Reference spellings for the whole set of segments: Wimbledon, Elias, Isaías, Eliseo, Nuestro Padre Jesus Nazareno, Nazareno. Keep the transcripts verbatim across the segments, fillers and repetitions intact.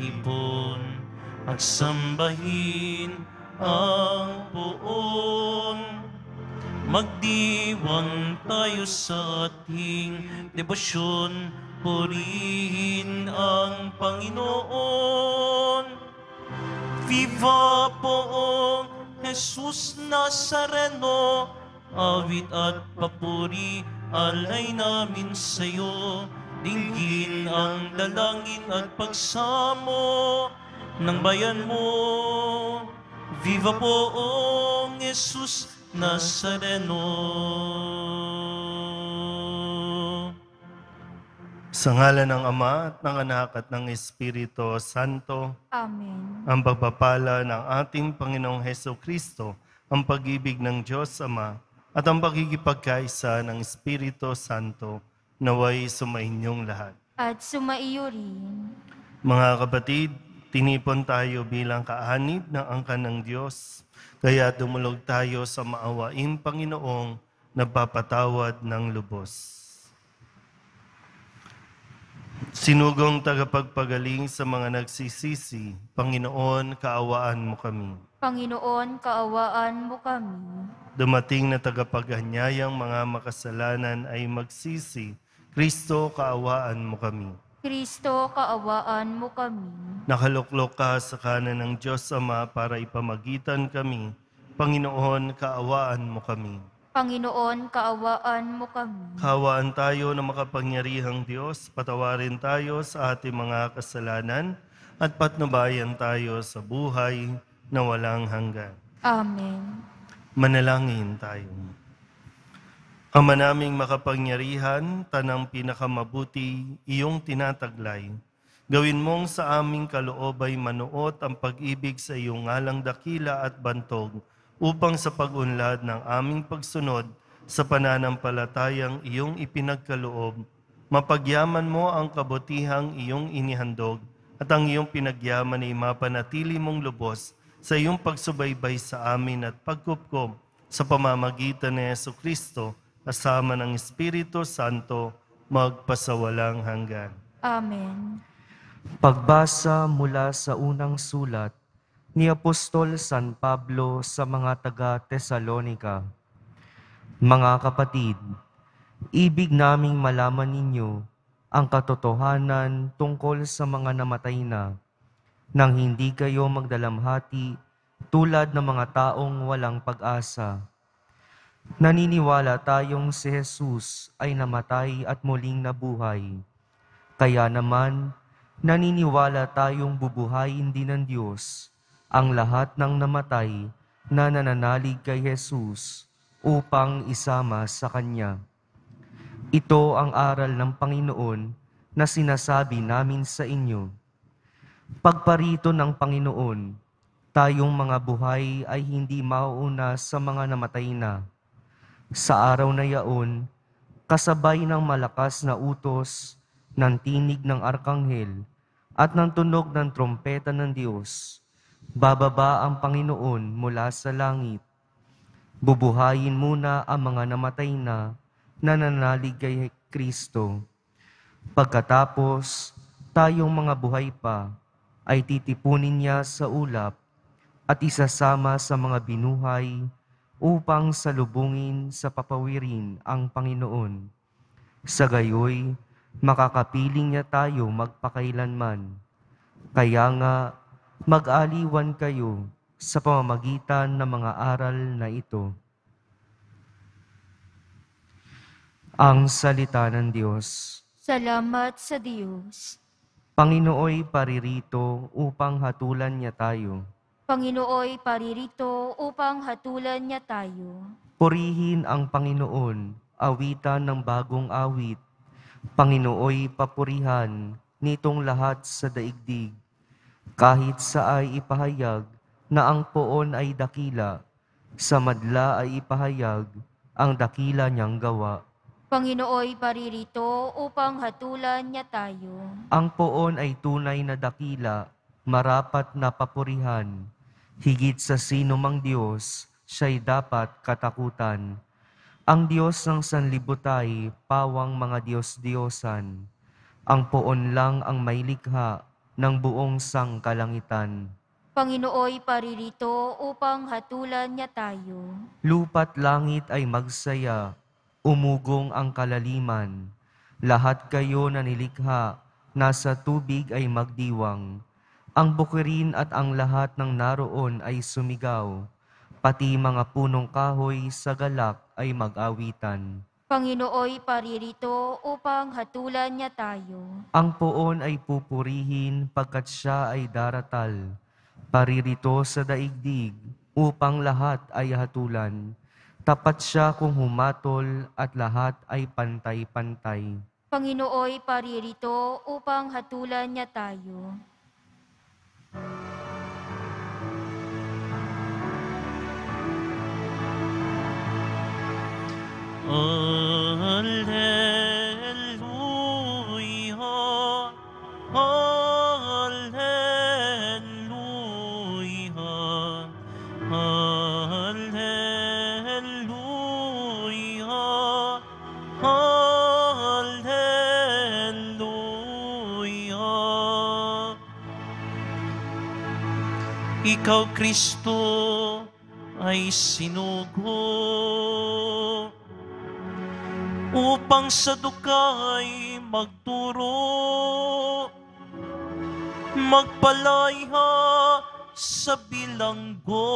tibon at sambahin ang buong. Magdiwang tayo sa ating debosyon, purihin ang Panginoon. Viva Poong Jesus Nazareno, awit at papuri alay namin sa iyo. Dinggin ang dalangin at pagsamo ng bayan mo. Viva Poong Jesus Nazareno. Sa ngalan ng Ama at ng Anak at ng Espiritu Santo. Amen. Ang pagpapala ng ating Panginoong Jesucristo, ang pag-ibig ng Diyos Ama, at ang pagkikipagkaisa ng Espiritu Santo, naway sumainyong lahat. At sumaiyo rin. Mga kapatid, tinipon tayo bilang kaanib ng angkan ng Diyos. Kaya dumulog tayo sa maawaing Panginoong nagpapatawad ng lubos. Sinugong tagapagpagaling sa mga nagsisisi, Panginoon, kaawaan mo kami. Panginoon, kaawaan mo kami. Dumating na tagapaghanyayang mga makasalanan ay magsisi, Kristo, kaawaan mo kami. Kristo, kaawaan mo kami. Nakaluklok ka sa kanan ng Diyos Ama para ipamagitan kami. Panginoon, kaawaan mo kami. Panginoon, kaawaan mo kami. Kaawaan tayo ng makapangyarihang Diyos. Patawarin tayo sa ating mga kasalanan at patnubayan tayo sa buhay na walang hanggan. Amen. Manalangin tayo. Ama naming makapangyarihan, tanang pinakamabuti, iyong tinataglay. Gawin mong sa aming kaloob ay manuot ang pag-ibig sa iyong ngalang dakila at bantog upang sa pag-unlad ng aming pagsunod sa pananampalatayang iyong ipinagkaloob, mapagyaman mo ang kabutihang iyong inihandog at ang iyong pinagyaman ay mapanatili mong lubos sa iyong pagsubaybay sa amin at pagkupkob sa pamamagitan ni Jesucristo, kasama ng Espiritu Santo, magpasawalang hanggan. Amen. Pagbasa mula sa unang sulat ni Apostol San Pablo sa mga taga-Tesalonica. Mga kapatid, ibig naming malaman ninyo ang katotohanan tungkol sa mga namatay na, nang hindi kayo magdalamhati tulad ng mga taong walang pag-asa. Naniniwala tayong si Jesus ay namatay at muling nabuhay. Kaya naman, naniniwala tayong bubuhayin din ng Diyos ang lahat ng namatay na nananalig kay Jesus upang isama sa Kanya. Ito ang aral ng Panginoon na sinasabi namin sa inyo. Pagparito ng Panginoon, tayong mga buhay ay hindi mauuna sa mga namatay na. Sa araw na yaon, kasabay ng malakas na utos, ng tinig ng arkanghel, at ng tunog ng trompeta ng Diyos, bababa ang Panginoon mula sa langit. Bubuhayin muna ang mga namatay na nananalig kay Kristo. Pagkatapos, tayong mga buhay pa ay titipunin niya sa ulap at isasama sa mga binuhay upang salubungin sa papawirin ang Panginoon. Sa gayoy, makakapiling niya tayo magpakailanman. Kaya nga, mag-aliwan kayo sa pamamagitan ng mga aral na ito. Ang salita ng Diyos. Salamat sa Diyos. Panginooy paririto upang hatulan niya tayo. Panginooy paririto upang hatulan niya tayo. Purihin ang Panginoon, awitan ng bagong awit. Panginooy papurihan nitong lahat sa daigdig. Kahit sa ay ipahayag na ang poon ay dakila, sa madla ay ipahayag ang dakila niyang gawa. Panginooy paririto upang hatulan niya tayo. Ang poon ay tunay na dakila, marapat na papurihan. Higit sa sino mang Diyos, siya'y dapat katakutan. Ang Diyos ng sanlibutay, pawang mga Diyos-Diyosan. Ang poon lang ang may likha ng buong sangkalangitan. Panginooy paririto upang hatulan niya tayo. Lupa't langit ay magsaya, umugong ang kalaliman. Lahat kayo na nilikha, nasa tubig ay magdiwang. Ang bukirin at ang lahat ng naroon ay sumigaw. Pati mga punong kahoy sa galak ay mag-awitan. Panginooy paririto upang hatulan niya tayo. Ang poon ay pupurihin pagkat siya ay daratal. Paririto sa daigdig upang lahat ay hatulan. Tapat siya kung humatol at lahat ay pantay-pantay. Panginooy paririto upang hatulan niya tayo. Alleluia, alleluia, alleluia, alleluia. Ikaw, Kristo, ay sinugo upang sa dukay magturo, magpalaya sa bilanggo.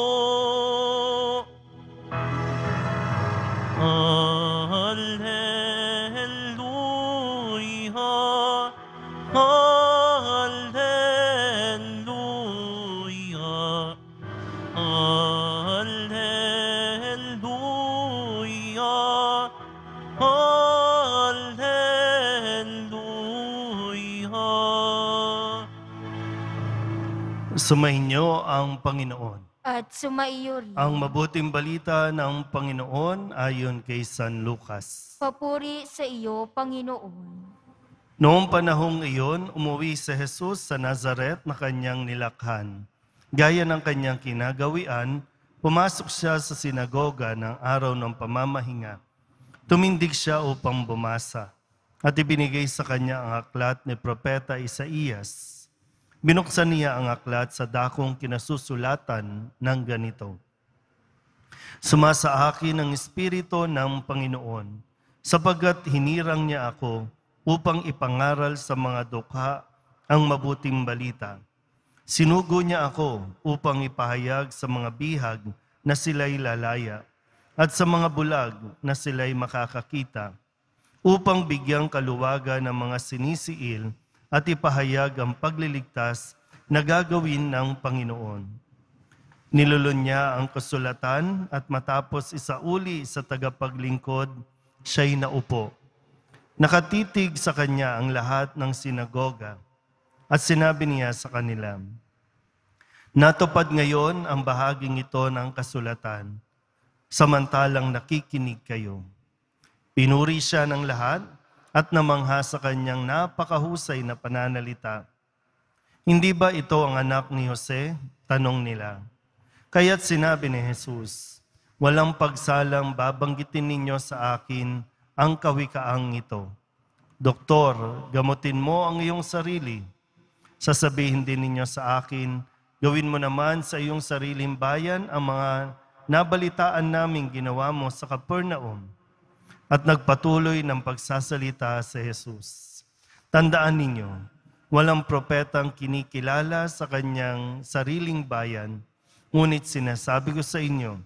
Alleluia, alleluia, alleluia, alleluia. Sumainyo ang Panginoon. At sumaiyo rin. Ang mabuting balita ng Panginoon ayon kay San Lucas. Papuri sa iyo, Panginoon. Noong panahong iyon, umuwi si Jesus sa Nazaret na kanyang nilakhan. Gaya ng kanyang kinagawian, pumasok siya sa sinagoga ng araw ng pamamahinga. Tumindig siya upang bumasa, at ibinigay sa kanya ang aklat ni Propeta Isaías. Binuksan niya ang aklat sa dakong kinasusulatan ng ganito. Sumasa akin ang Espiritu ng Panginoon, sapagkat hinirang niya ako upang ipangaral sa mga dukha ang mabuting balita. Sinugo niya ako upang ipahayag sa mga bihag na sila'y lalaya, at sa mga bulag na sila'y makakakita, upang bigyang kaluwaga ng mga sinisiil at ipahayag ang pagliligtas na gagawin ng Panginoon. Nilulun niya ang kasulatan at matapos isauli sa tagapaglingkod, siya'y naupo. Nakatitig sa kanya ang lahat ng sinagoga at sinabi niya sa kanila, "Natupad ngayon ang bahaging ito ng kasulatan, samantalang nakikinig kayo." Pinuri siya ng lahat at namangha sa kanyang napakahusay na pananalita. "Hindi ba ito ang anak ni Jose?" tanong nila. Kaya't sinabi ni Jesus, "Walang pagsalang babanggitin ninyo sa akin ang kawikaang ito. Doktor, gamutin mo ang iyong sarili. Sasabihin din ninyo sa akin, gawin mo naman sa iyong sariling bayan ang mga nabalitaan namin ginawa mo sa Kapernaum." At nagpatuloy ng pagsasalita si Jesus. Tandaan ninyo, walang propetang kinikilala sa kanyang sariling bayan, ngunit sinasabi ko sa inyo,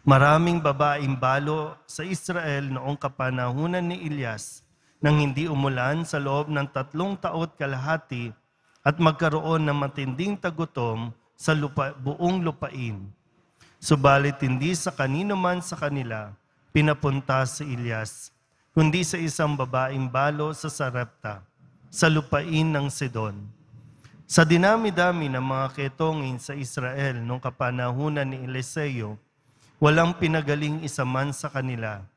maraming babaeng balo sa Israel noong kapanahunan ni Elias, nang hindi umulan sa loob ng tatlong taot kalahati at magkaroon ng matinding tagutom sa lupa, buong lupain. Subalit hindi sa kanino man sa kanila pinapunta si Elias, kundi sa isang babaeng balo sa Sarepta, sa lupain ng Sidon. Sa dinami-dami ng mga ketongin sa Israel noong kapanahunan ni Eliseo, walang pinagaling isa man sa kanila.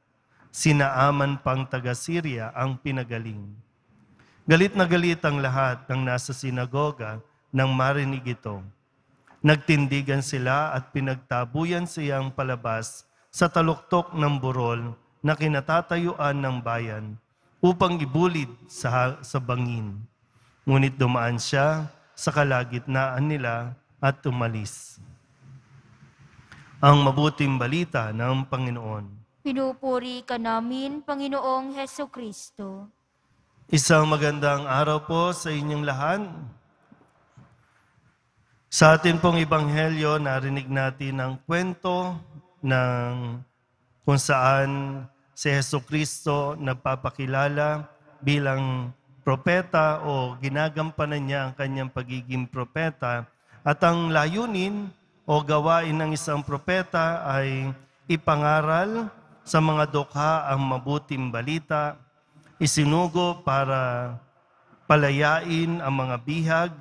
Sinaaman pang taga-Syria ang pinagaling. Galit na galit ang lahat ng nasa sinagoga nang marinig ito. Nagtindigan sila at pinagtabuyan siyang palabas sa taluktok ng burol na kinatatayuan ng bayan upang ibulid sa, sa bangin. Ngunit dumaan siya sa kalagitnaan nila at umalis. Ang mabuting balita ng Panginoon. Pinupuri ka namin, Panginoong Heso Kristo. Isang magandang araw po sa inyong lahat. Sa atin pong Ebanghelyo, narinig natin ang kwento ng kung saan si Heso Kristo nagpapakilala bilang propeta o ginagampanan niya ang kanyang pagiging propeta. At ang layunin o gawain ng isang propeta ay ipangaral sa mga dukha ang mabuting balita, isinugo para palayain ang mga bihag,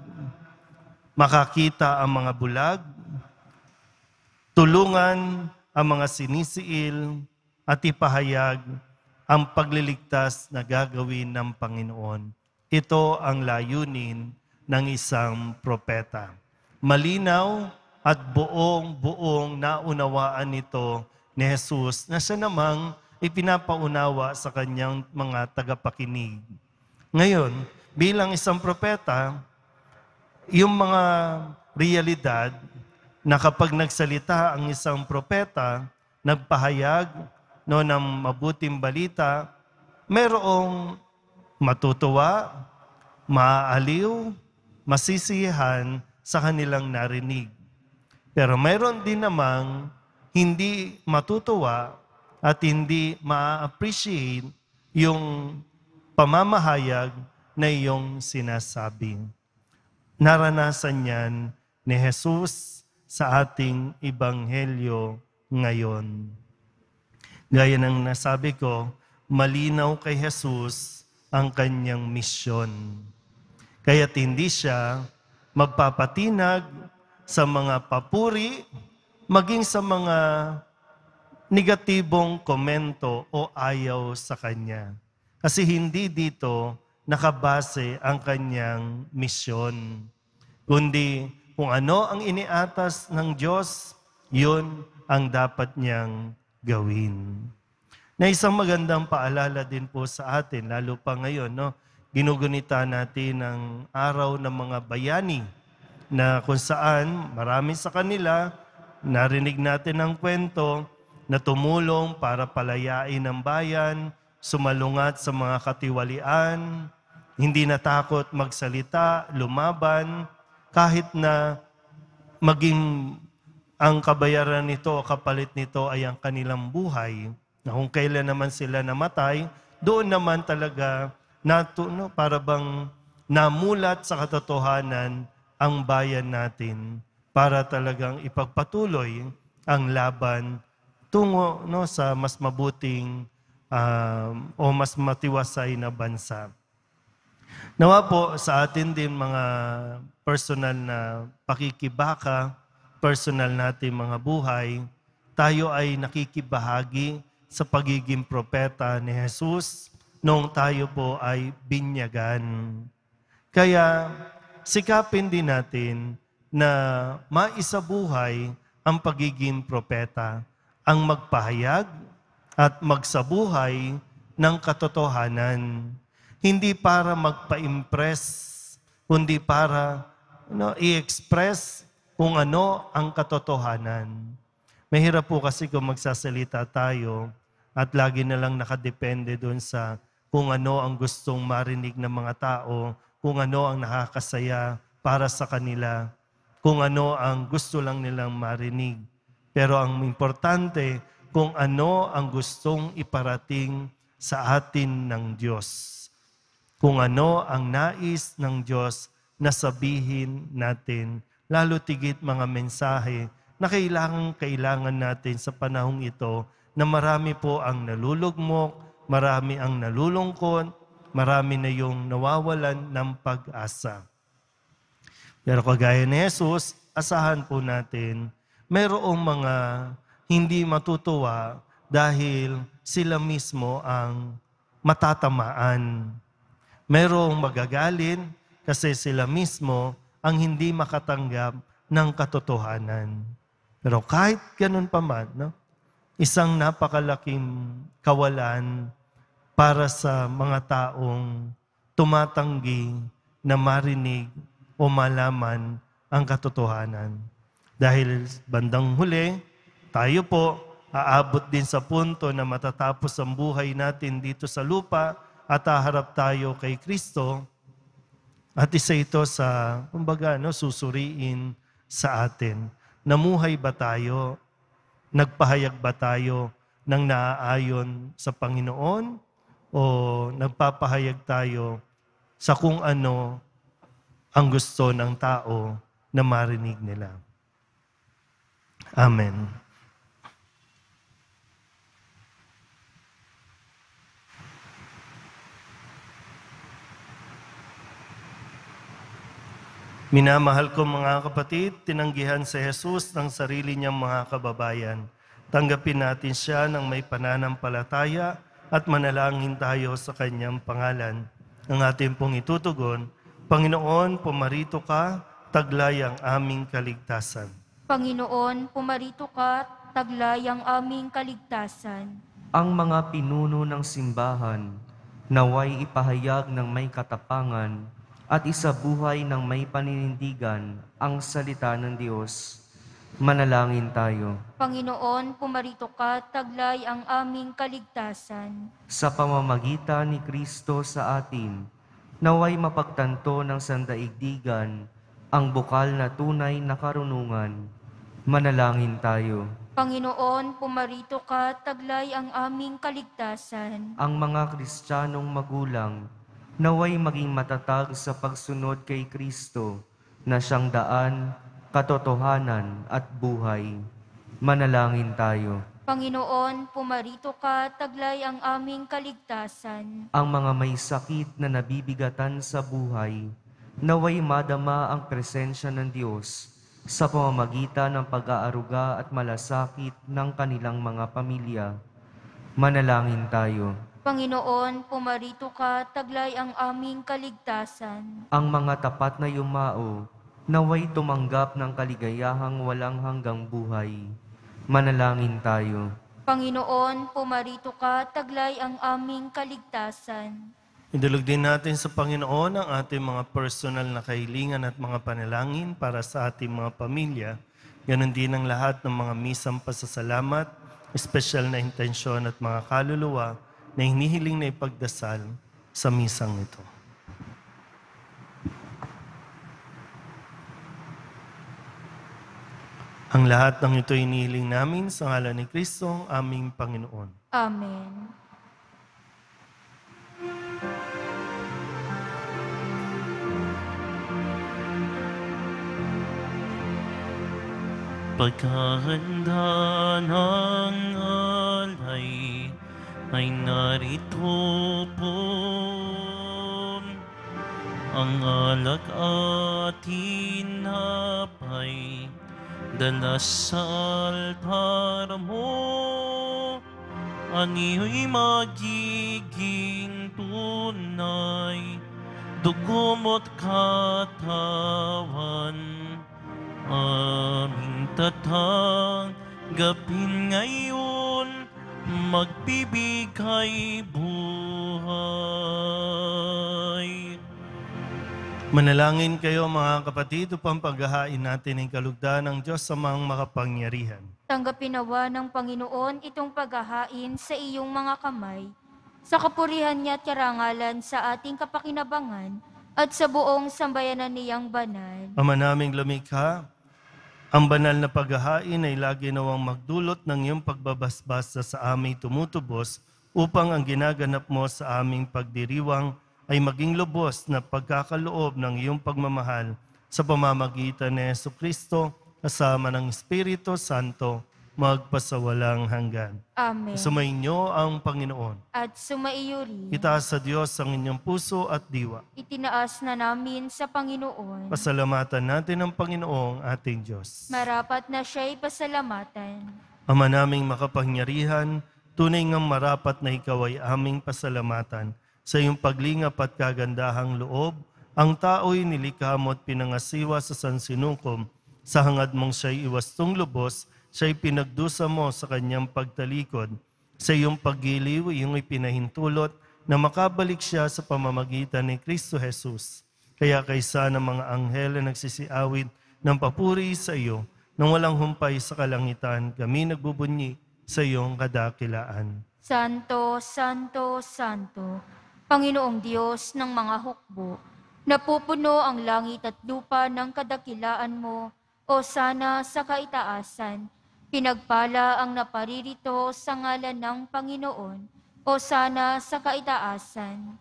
makakita ang mga bulag, tulungan ang mga sinisiil, at ipahayag ang pagliligtas na gagawin ng Panginoon. Ito ang layunin ng isang propeta. Malinaw at buong-buong naunawaan nito ni Jesus na siya namang ipinapaunawa sa kanyang mga tagapakinig. Ngayon, bilang isang propeta, yung mga realidad na kapag nagsalita ang isang propeta, nagpahayag no, ng mabuting balita, merong matutuwa, maaaliw, masisiyahan sa kanilang narinig. Pero mayroon din namang hindi matutuwa at hindi ma-appreciate yung pamamahayag na iyong sinasabi. Naranasan yan ni Jesus sa ating Ebanghelyo ngayon. Gaya ng nasabi ko, malinaw kay Jesus ang kanyang misyon. Kaya't hindi siya magpapatinag sa mga papuri, maging sa mga negatibong komento o ayaw sa kanya. Kasi hindi dito nakabase ang kanyang misyon. Kundi kung ano ang iniatas ng Diyos, yun ang dapat niyang gawin. Na isang magandang paalala din po sa atin, lalo pa ngayon, no? Ginugunita natin ang araw ng mga bayani, na kung saan marami sa kanila, narinig natin ang kwento na tumulong para palayain ang bayan, sumalungat sa mga katiwalian, hindi natakot magsalita, lumaban, kahit na maging ang kabayaran nito o kapalit nito ay ang kanilang buhay, na kung kailan naman sila namatay, doon naman talaga nato, no, para bang namulat sa katotohanan ang bayan natin para talagang ipagpatuloy ang laban tungo, no, sa mas mabuting uh, o mas matiwasay na bansa. Nawa po sa atin din mga personal na pakikibaka, personal natin mga buhay, tayo ay nakikibahagi sa pagiging propeta ni Jesus noong tayo po ay binyagan. Kaya sikapin din natin na maisabuhay ang pagiging propeta, ang magpahayag at magsabuhay ng katotohanan. Hindi para magpa-impress, kundi para no, i-express kung ano ang katotohanan. Mahirap po kasi kung magsasalita tayo at lagi na lang nakadepende doon sa kung ano ang gustong marinig ng mga tao, kung ano ang nakakasaya para sa kanila, kung ano ang gusto lang nilang marinig. Pero ang importante, kung ano ang gustong iparating sa atin ng Diyos. Kung ano ang nais ng Diyos na sabihin natin, lalo tigit mga mensahe na kailangan-kailangan natin sa panahong ito na marami po ang nalulugmok, marami ang nalulungkot, marami na yung nawawalan ng pag-asa. Pero kagaya ni Jesus, asahan po natin, mayroong mga hindi matutuwa dahil sila mismo ang matatamaan. Mayroong magagalin kasi sila mismo ang hindi makatanggap ng katotohanan. Pero kahit ganun pa man, no? Isang napakalaking kawalan para sa mga taong tumatanggi na marinig o malaman ang katotohanan. Dahil bandang huli, tayo po aabot din sa punto na matatapos ang buhay natin dito sa lupa at haharap tayo kay Kristo. At isa ito sa, kumbaga, no, susuriin sa atin. Namuhay ba tayo? Nagpahayag ba tayo ng naaayon sa Panginoon? O nagpapahayag tayo sa kung ano ang gusto ng tao na marinig nila? Amen. Minamahal ko mga kapatid, tinanggihan si Jesus ng sarili niyang mga kababayan. Tanggapin natin siya ng may pananampalataya at manalangin tayo sa kanyang pangalan. Ang ating pong itutugon, Panginoon, pumarito ka, taglay ang aming kaligtasan. Panginoon, pumarito ka, taglay ang aming kaligtasan. Ang mga pinuno ng simbahan, naway ipahayag ng may katapangan, at isabuhay ng may paninindigan ang salita ng Diyos. Manalangin tayo. Panginoon, pumarito ka, taglay ang aming kaligtasan. Sa pamamagitan ni Kristo sa atin, naway mapagtanto ng sandaigdigan ang bukal na tunay na karunungan. Manalangin tayo. Panginoon, pumarito ka, taglay ang aming kaligtasan. Ang mga Kristiyanong magulang, naway maging matatag sa pagsunod kay Kristo na siyang daan, katotohanan at buhay. Manalangin tayo. Panginoon, pumarito ka, taglay ang aming kaligtasan. Ang mga may sakit na nabibigatan sa buhay, naway madama ang presensya ng Diyos sa pamamagitan ng pag-aaruga at malasakit ng kanilang mga pamilya. Manalangin tayo. Panginoon, pumarito ka, taglay ang aming kaligtasan. Ang mga tapat na yumao, naway tumanggap ng kaligayahang walang hanggang buhay. Manalangin tayo. Panginoon, pumarito ka, taglay ang aming kaligtasan. Idulog din natin sa Panginoon ang ating mga personal na kahilingan at mga panalangin para sa ating mga pamilya. Ganon din ang lahat ng mga misang pasasalamat, espesyal na intensyon at mga kaluluwa na hinihiling na ipagdasal sa misang ito. Ang lahat ng ito hinihiling namin sa ngalan ni Kristo, aming Panginoon. Amen. Pagkahanda ng alay ay narito po, ang alak atin napay dala sa altar mo, aniyo'y magiging tunay, dugumo't katawan, aming tatanggapin ngayon. Magbibigay buhay. Manalangin kayo mga kapatid upang paghahain natin ang kalugdan ng Diyos sa mga makapangyarihan. Tanggapin nawa ng Panginoon itong paghahain sa iyong mga kamay, sa kapurihan niya at karangalan sa ating kapakinabangan at sa buong sambayanan niyang banal. Ama naming lumikha, ang banal na paghahain ay lagi nawang magdulot ng iyong pagbabasbasa sa aming tumutubos upang ang ginaganap mo sa aming pagdiriwang ay maging lubos na pagkakaloob ng iyong pagmamahal sa pamamagitan ni Jesucristo kasama ng Espiritu Santo magpasawalang hanggan. Amen. Sumainyo ang Panginoon. At sumaiyo rin. Itaas sa Diyos ang inyong puso at diwa. Itinaas na namin sa Panginoon. Pasalamatan natin ang Panginoong ating Diyos. Marapat na siya'y pasalamatan. Ama naming makapangyarihan, tunay ngang marapat na ikaw ay aming pasalamatan. Sa iyong paglingap at kagandahang loob, ang tao'y nilikha mo at pinangasiwa sa sansinukom. Sa hangad mong siya'y iwastong lubos, siya'y pinagdusa mo sa kanyang pagtalikod. Sa iyong paggiliw, iyong ipinahintulot na makabalik siya sa pamamagitan ni Kristo Jesus. Kaya kaysa ng mga anghel na nagsisiawit ng papuri sa iyo, nang walang humpay sa kalangitan, kami nagbubunyi sa iyong kadakilaan. Santo, Santo, Santo, Panginoong Diyos ng mga hukbo, napupuno ang langit at lupa ng kadakilaan mo, o sana sa kaitaasan. Pinagpala ang naparirito sa ngalan ng Panginoon, o sana sa kaitaasan.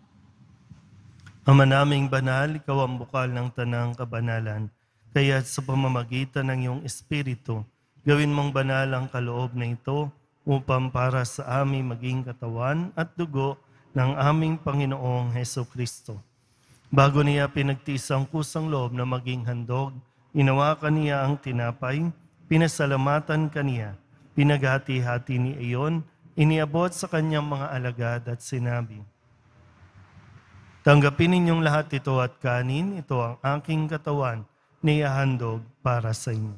Ama naming banal, ikaw ang bukal ng tanang kabanalan. Kaya sa pamamagitan ng iyong Espiritu, gawin mong banal ang kaloob na ito upang para sa amin maging katawan at dugo ng aming Panginoong Heso Kristo. Bago niya pinagtiis ang kusang loob na maging handog, inawakan niya ang tinapay, pinasalamatan kaniya, pinaghati-hati ni iyon, iniabot sa kanyang mga alagad at sinabi, "Tanggapin ninyong lahat ito at kanin, ito ang aking katawan, niyahandog para sa inyo."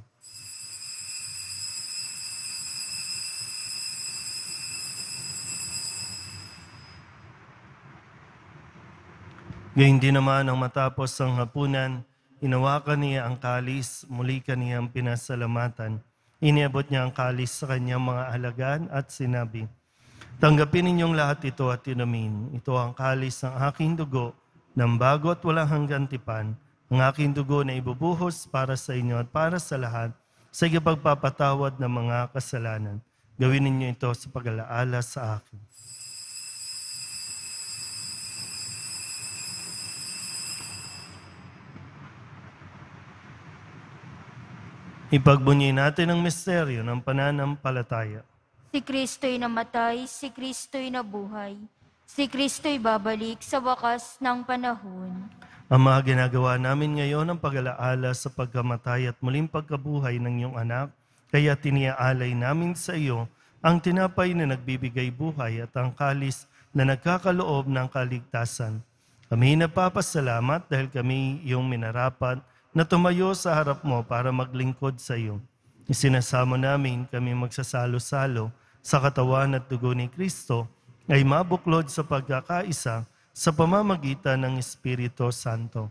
Gayun din naman ang matapos ang hapunan, inawakan niya ang kalis, muli kaniyang pinasalamatan. Iniabot niya ang kalis sa kanyang mga alagad at sinabi, "Tanggapin ninyong lahat ito at inumin. Ito ang kalis ng aking dugo, ng bago at walang hanggang tipan, ang aking dugo na ibubuhos para sa inyo at para sa lahat sa pagpapatawad ng mga kasalanan. Gawin ninyo ito sa pag-alaala sa akin." Ipagbunyi natin ang misteryo ng pananampalataya. Si Kristo'y namatay, si Kristo'y nabuhay, si Kristo'y babalik sa wakas ng panahon. Ang mga ginagawa namin ngayon ang pag-alaala sa pagkamatay at muling pagkabuhay ng iyong anak, kaya tiniaalay namin sa iyo ang tinapay na nagbibigay buhay at ang kalis na nagkakaloob ng kaligtasan. Kami napapasalamat dahil kami iyong minarapat na tumayo sa harap mo para maglingkod sa iyo. Isinasamo namin kami magsasalo-salo sa katawan at dugo ni Kristo ay mabuklod sa pagkakaisa sa pamamagitan ng Espiritu Santo.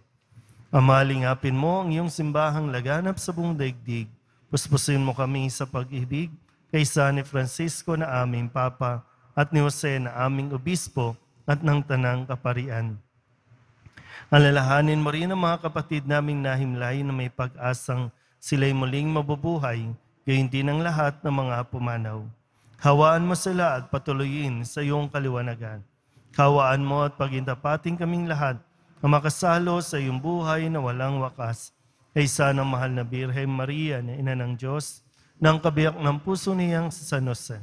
Amalingapin mo ang iyong simbahang laganap sa buong daigdig. Puspusin mo kami sa pag-ibig kaysa ni Francisco na aming Papa at ni Jose na aming Obispo at ng Tanang Kaparian. Alalahanin mo rin ang mga kapatid naming nahimlay na may pag-asang sila'y muling mabubuhay, gayon din ang lahat ng mga pumanaw. Hawaan mo sila at patuloyin sa iyong kaliwanagan. Kawaan mo at pagintapating kaming lahat na makasalo sa iyong buhay na walang wakas. Kaysa ng mahal na Birhen Maria na ina ng Diyos, ng kabiyak ng puso niyang si San Jose.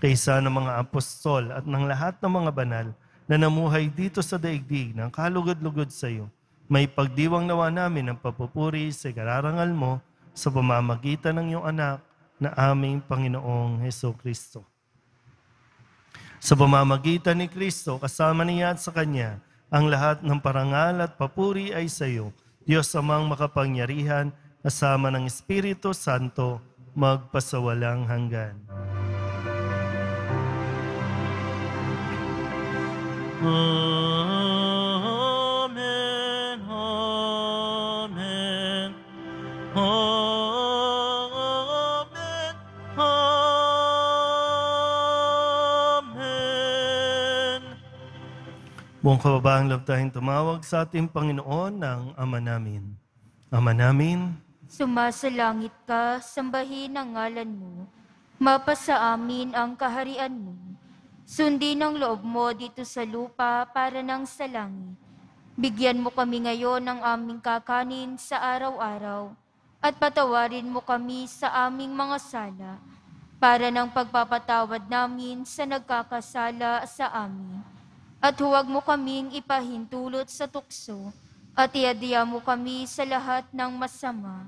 Kaysa ng mga apostol at ng lahat ng mga banal na namuhay dito sa daigdig ng kalugod-lugod sa iyo, may pagdiwang nawa namin ang papupuri sa kararangal mo sa pamamagitan ng iyong anak na aming Panginoong Hesukristo. Sa pamamagitan ni Kristo, kasama niya at sa Kanya, ang lahat ng parangal at papuri ay sa iyo, Diyos Amang makapangyarihan, kasama ng Espiritu Santo, magpasawalang hanggan. Amen, Amen, Amen. Buong kababaang loob tayong tumawag sa ating Panginoon ng Ama namin. Ama namin, sumasalangit ka, sambahin ang ngalan mo. Mapasa amin ang kaharian mo. Sundin ang loob mo dito sa lupa para nang sa langit. Bigyan mo kami ngayon ng aming kakanin sa araw-araw at patawarin mo kami sa aming mga sala para nang pagpapatawad namin sa nagkakasala sa amin. At huwag mo kaming ipahintulot sa tukso, at iadya mo kami sa lahat ng masama.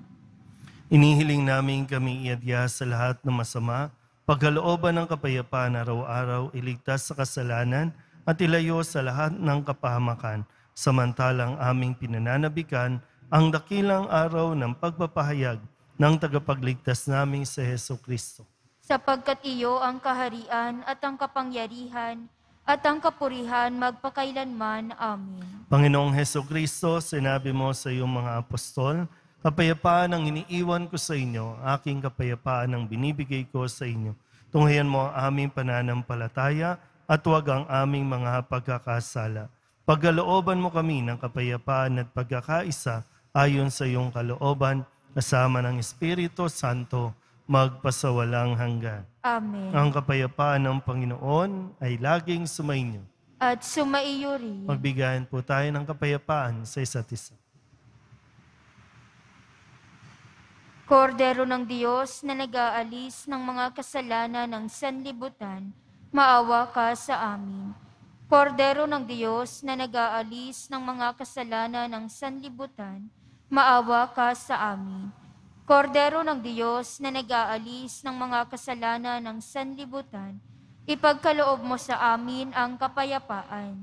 Inihiling namin kami iadya sa lahat ng masama, pagkalooban ng kapayapaan araw-araw, iligtas sa kasalanan, at ilayo sa lahat ng kapahamakan, samantalang aming pinananabikan ang dakilang araw ng pagpapahayag ng tagapagligtas namin sa Jesu Kristo. Sapagkat iyo ang kaharian at ang kapangyarihan, at ang kapurihan magpakailanman. Amen. Panginoong Hesukristo, sinabi mo sa iyong mga apostol, kapayapaan ang iniiwan ko sa inyo, aking kapayapaan ang binibigay ko sa inyo. Tunghayan mo ang aming pananampalataya at huwag ang aming mga pagkakasala. Pagkalooban mo kami ng kapayapaan at pagkakaisa ayon sa iyong kalooban, kasama ng Espiritu Santo, magpasawalang hanggan. Amen. Ang kapayapaan ng Panginoon ay laging sumainyo. At sumaiyo rin. Magbigayan po tayo ng kapayapaan sa isa't isa. Kordero ng Diyos na nag-aalis ng mga kasalanan ng sanlibutan, maawa ka sa amin. Kordero ng Diyos na nag-aalis ng mga kasalanan ng sanlibutan, maawa ka sa amin. Kordero ng Diyos na nag-aalis ng mga kasalanan ng sanlibutan, ipagkaloob mo sa amin ang kapayapaan.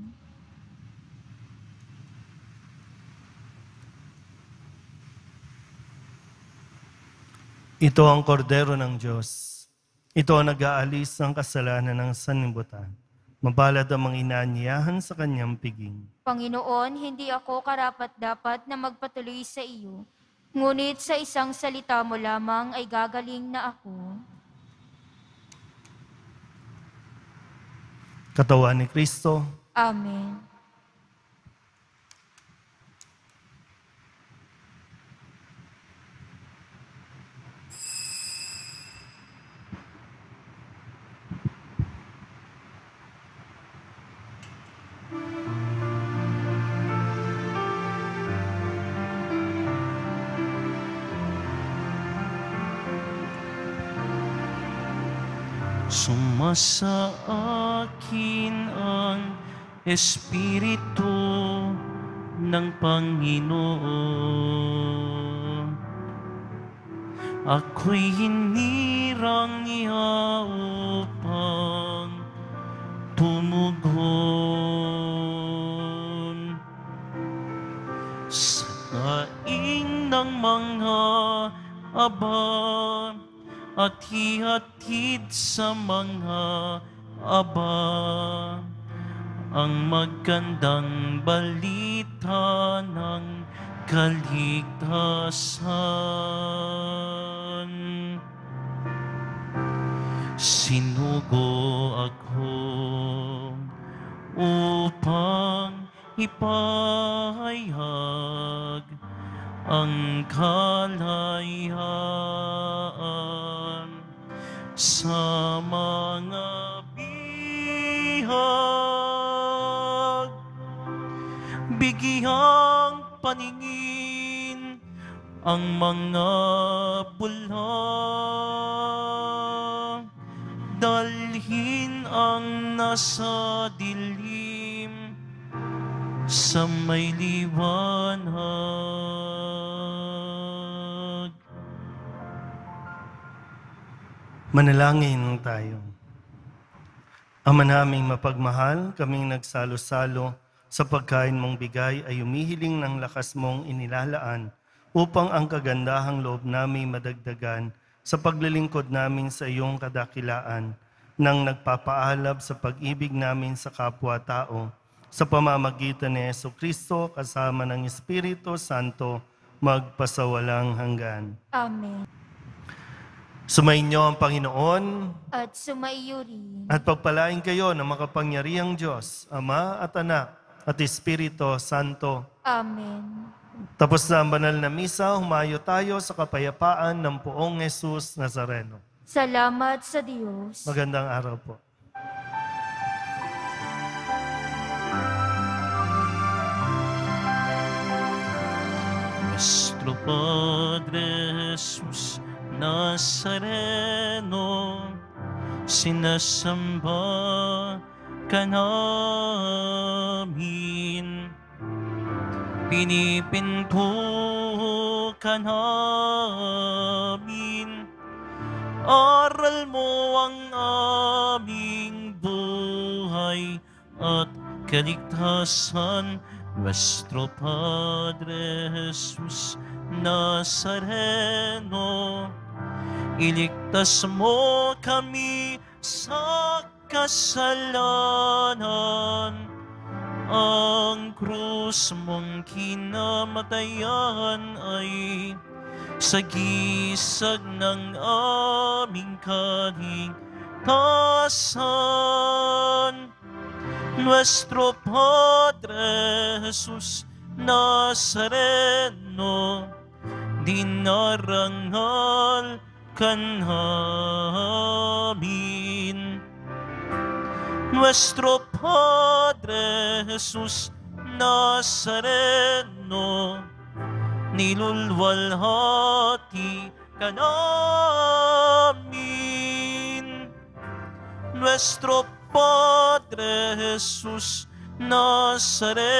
Ito ang kordero ng Diyos. Ito ang nag-aalis ng kasalanan ng sanlibutan. Mapalad ang mga inaanyayahan sa kanyang piging. Panginoon, hindi ako karapat-dapat na magpatuloy sa iyo, ngunit sa isang salita mo lamang ay gagaling na ako. Katawan ni Kristo. Amen. Sumasa akin ang Espiritu ng Panginoon. Ako'y hinirang niya upang tumugon sa daing ng mga abang at hihatid sa mga aba ang magandang balita ng kaligtasan. Sinugo ako upang ipahayag ang kalayaan sa mga bihag, bigihang paningin ang mga bula, dalhin ang nasa dilim sa may liwanag. Manalangin tayo. Ama naming mapagmahal, kaming nagsalo-salo sa pagkain mong bigay ay umihiling ng lakas mong inilalaan upang ang kagandahang loob namin madagdagan sa paglilingkod namin sa iyong kadakilaan nang nagpapaalab sa pag-ibig namin sa kapwa-tao sa pamamagitan ni Hesukristo kasama ng Espiritu Santo magpasawalang hanggan. Amen. Sumainyo ang Panginoon at sumaiyo rin. At pagpalain kayo ng makapangyarihang Diyos, Ama at Anak at Espiritu Santo. Amen. Tapos na ang banal na misa, humayo tayo sa kapayapaan ng Poong Jesus Nazareno. Salamat sa Diyos. Magandang araw po. Nuestro Padre Jesus Nazareno, sinasamba ka namin, pinipinto ka namin, aral mo ang aming buhay at kaligtasan. Nuestro Padre Jesus Nazareno, iligtas mo kami sa kasalanan. Ang krus mong kinamatayan ay sagisag ng aming kaligtasan. Nuestro Padre Jesus Nazareno, dinarangal ka namin. Nuestro Padre Jesus Nazareno, nilulwalhati ka namin. Nuestro Padre Jesus Nazareno.